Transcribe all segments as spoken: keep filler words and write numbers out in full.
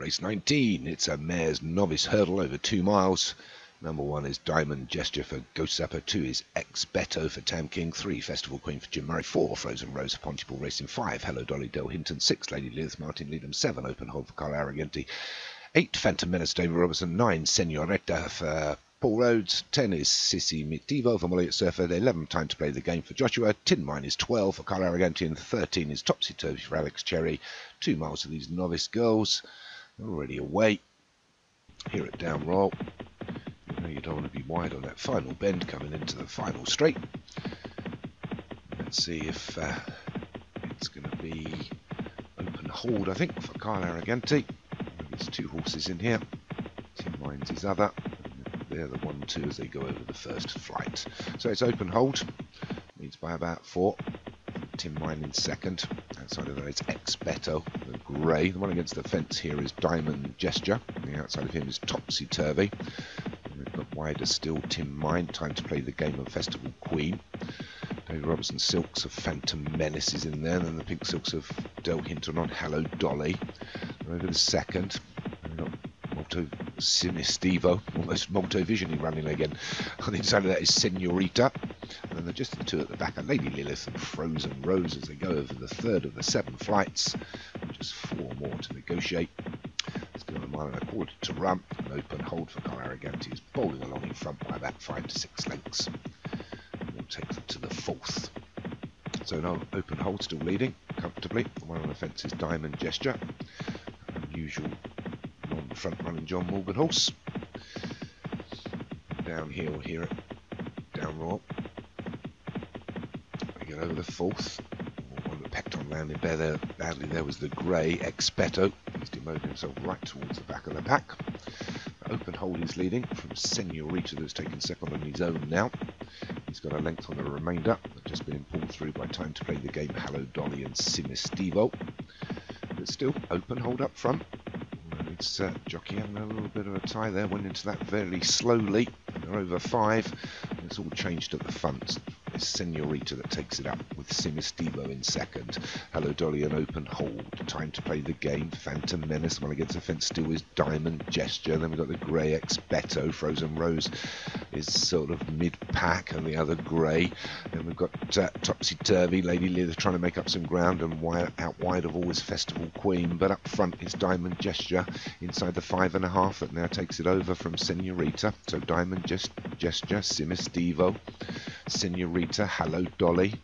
Race nineteen, it's a mare's novice hurdle over two miles. Number one is Diamond Gesture for Ghost Zapper, two is Ex Beto for Tam King, three Festival Queen for Jim Murray, four Frozen Rose for Pontypool Racing, five Hello Dolly Del Hinton, six Lady Lilith Martin Leadham, seven Open Hold for Carl Arraganti, eight Phantom Menace David Robertson, nine Senorita for Paul Rhodes, ten is Sissi Mitivo for Mollie Surfer, eleven Time to Play the Game for Joshua, Tin Mine is twelve for Carl Arraganti, and thirteen is Topsy Turvy for Alex Cherry. Two miles to these novice girls, already away here at Down Royal. You know, you don't want to be wide on that final bend coming into the final straight. Let's see if uh, it's going to be Open Hold, I think, for Carl Arraganti. There's two horses in here, Tin Mine's his other. They're the one two as they go over the first flight. So it's Open Hold, leads by about four. Tin Mine in second. Outside of that it's Ex Beto, the grey. The one against the fence here is Diamond Gesture. The outside of him is Topsy Turvy. And we've got wider still Tin Mine, Time to Play the Game of Festival Queen. David Robertson Silks of Phantom Menace is in there, and then the pink silks of Del Hinton on Hello Dolly. They're over the second. We've got Molto Sinistivo, almost Multivision running again. On the inside of that is Senorita, and then they're just the two at the back are Lady Lilith and Frozen Rose as they go over the third of the seven flights. Just four more to negotiate. Still a mile and a quarter to run. An Open Hold for Carl Arraganti is bowling along in front by about five to six lengths. We'll take them to the fourth. So now Open Hold still leading comfortably. The one on the fence is Diamond Gesture, unusual front running John Morgan horse. Downhill here at Down Royal. We get over the fourth. One that pecked on landing better badly there was the grey Ex Beto. He's demoted himself right towards the back of the pack. Open Hold is leading from Senorita, that's taken second on his own now. He's got a length on the remainder. Just been pulled through by Time to Play the Game, Hello Dolly and Sinistivo. But still Open Hold up front. It's uh, jockeying a little bit of a tie there, went into that very slowly. They're over five. It's all changed at the front. It's Senorita that takes it up with Simistivo in second. Hello Dolly and Open Hold. Time to Play the Game, Phantom Menace. Well, against the fence still is Diamond Gesture. Then we've got the grey Ex Beto. Frozen Rose is sort of mid-pack and the other grey. Then we've got uh, Topsy Turvy, Lady Lilith trying to make up some ground, and wide, out wide of all is Festival Queen. But up front is Diamond Gesture inside the five and a half that now takes it over from Senorita. So Diamond Gest Gesture, Simistivo, Senorita, Hello Dolly.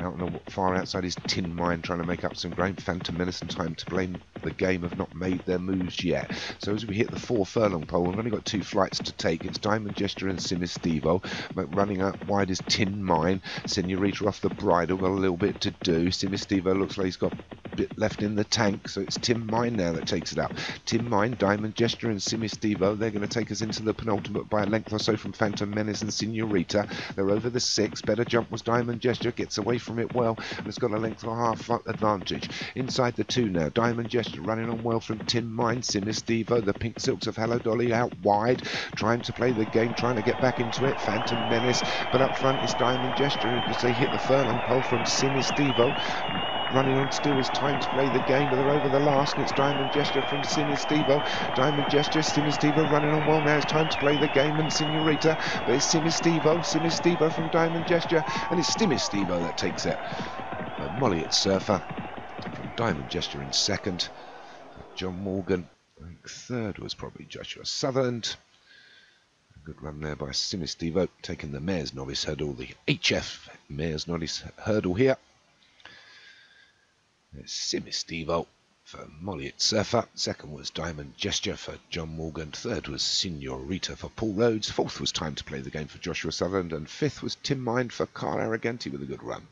Out on the far outside is Tin Mine trying to make up some ground. Phantom Menace and Time to Blame the Game have not made their moves yet. So as we hit the four furlong pole, we've only got two flights to take. It's Diamond Gesture and Simistivo, but running up wide is Tin Mine. Senorita off the bridle, got a little bit to do. Simistivo looks like he's got a bit left in the tank, so it's Tin Mine now that takes it up. Tin Mine, Diamond Gesture and Simistivo, they're going to take us into the penultimate by a length or so from Phantom Menace and Senorita. They're over the six. Better jump was Diamond Gesture, gets away from it well, and it's got a length and a half advantage. Inside the two now, Diamond Gesture running on well from Tin Mine, Simistivo, the pink silks of Hello Dolly out wide, trying to play the game, trying to get back into it, Phantom Menace, but up front is Diamond Gesture, as they hit the furlong pole from Simistivo. Running on still is Time to Play the Game, but they're over the last, and it's Diamond Gesture from Simistivo. Diamond Gesture, Simistivo running on well now. It's Time to Play the Game and Senorita, but it's Simistivo, Simistivo from Diamond Gesture, and it's Simistivo that takes it. Uh, Mollie at Surfer from Diamond Gesture in second. John Morgan, I think third was probably Joshua Sutherland. Good run there by Simistivo, taking the Mare's Novice Hurdle, the H F Mare's Novice Hurdle here. Simistivo for Mollie at Surfer, second was Diamond Gesture for John Morgan, third was Senorita for Paul Rhodes, fourth was Time to Play the Game for Joshua Sutherland, and fifth was Tin Mine for Carl Arraganti with a good run.